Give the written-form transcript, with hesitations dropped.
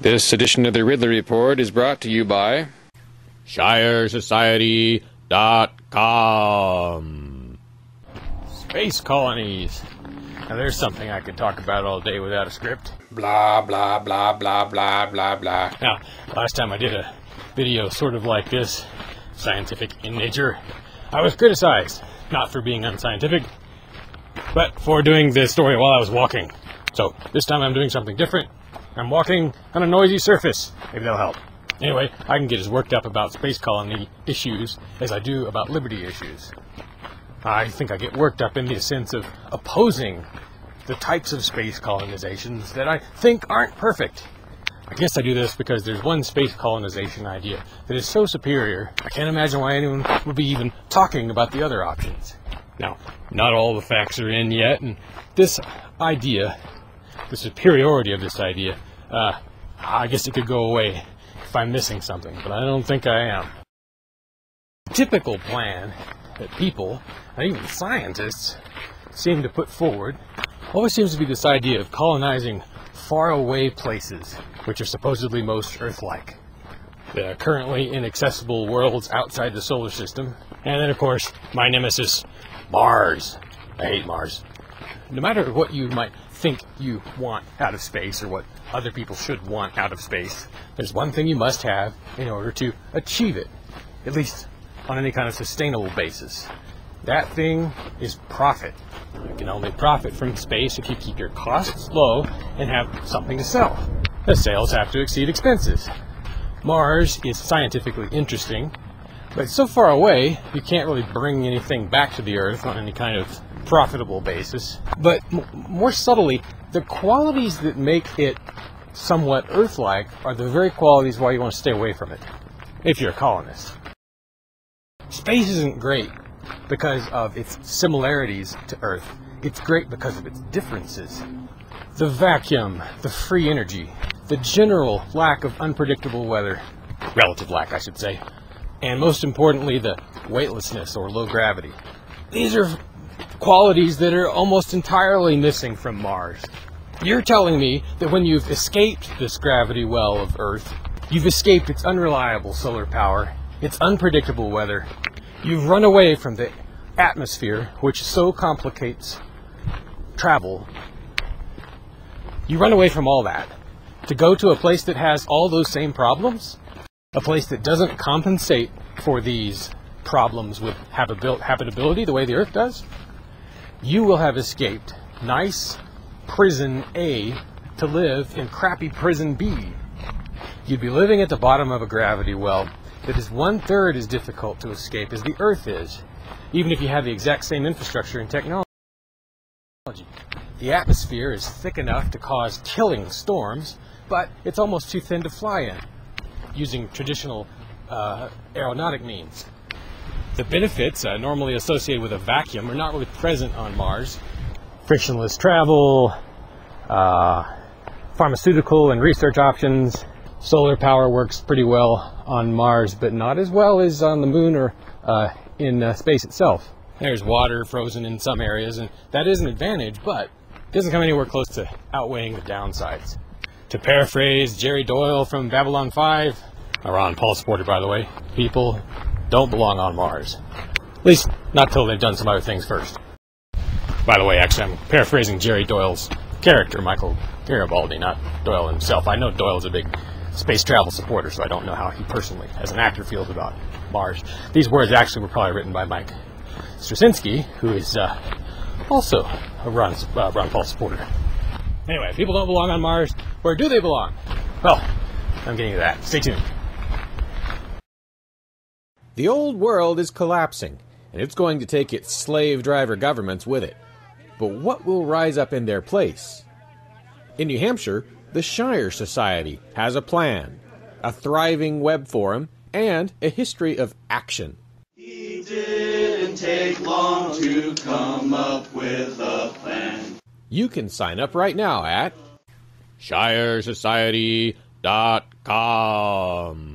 This edition of the Ridley Report is brought to you by ShireSociety.com. Space colonies. Now there's something I could talk about all day without a script. Blah, blah, blah, blah, blah, blah, blah. Now, last time I did a video sort of like this, scientific in nature, I was criticized, not for being unscientific, but for doing this story while I was walking. So this time I'm doing something different. I'm walking on a noisy surface. Maybe that'll help. Anyway, I can get as worked up about space colony issues as I do about liberty issues. I think I get worked up in the sense of opposing the types of space colonizations that I think aren't perfect. I guess I do this because there's one space colonization idea that is so superior, I can't imagine why anyone would be even talking about the other options. Now, not all the facts are in yet, and this idea, the superiority of this idea, I guess it could go away if I'm missing something, but I don't think I am. The typical plan that people, and even scientists, seem to put forward always seems to be this idea of colonizing faraway places, which are supposedly most Earth-like. They're currently inaccessible worlds outside the solar system. And then, of course, my nemesis, Mars. I hate Mars. No matter what you might think you want out of space or what other people should want out of space, there's one thing you must have in order to achieve it, at least on any kind of sustainable basis. That thing is profit. You can only profit from space if you keep your costs low and have something to sell. The sales have to exceed expenses. Mars is scientifically interesting, but it's so far away you can't really bring anything back to the Earth on any kind of profitable basis. But more subtly, the qualities that make it somewhat Earth-like are the very qualities why you want to stay away from it, if you're a colonist. Space isn't great because of its similarities to Earth. It's great because of its differences. The vacuum, the free energy, the general lack of unpredictable weather, relative lack, I should say, and most importantly, the weightlessness or low gravity. These are qualities that are almost entirely missing from Mars. You're telling me that when you've escaped this gravity well of Earth, you've escaped its unreliable solar power, its unpredictable weather, you've run away from the atmosphere, which so complicates travel. You run away from all that to go to a place that has all those same problems? A place that doesn't compensate for these problems with habitability the way the Earth does? You will have escaped nice prison A to live in crappy prison B. You'd be living at the bottom of a gravity well that is 1/3 as difficult to escape as the Earth is, even if you have the exact same infrastructure and technology. The atmosphere is thick enough to cause killing storms, but it's almost too thin to fly in, using traditional aeronautic means. The benefits normally associated with a vacuum are not really present on Mars. Frictionless travel, pharmaceutical and research options. Solar power works pretty well on Mars, but not as well as on the moon or in space itself. There's water frozen in some areas, and that is an advantage, but it doesn't come anywhere close to outweighing the downsides. To paraphrase Jerry Doyle from Babylon 5, a Ron Paul supporter, by the way, people don't belong on Mars. At least, not till they've done some other things first. By the way, actually, I'm paraphrasing Jerry Doyle's character, Michael Garibaldi, not Doyle himself. I know Doyle's a big space travel supporter, so I don't know how he personally, as an actor, feels about Mars. These words actually were probably written by Mike Straczynski, who is also a Ron Paul supporter. Anyway, if people don't belong on Mars, where do they belong? Well, I'm getting to that. Stay tuned. The old world is collapsing, and it's going to take its slave driver governments with it. But what will rise up in their place? In New Hampshire, the Shire Society has a plan, a thriving web forum, and a history of action. He didn't take long to come up with a plan. You can sign up right now at ShireSociety.com.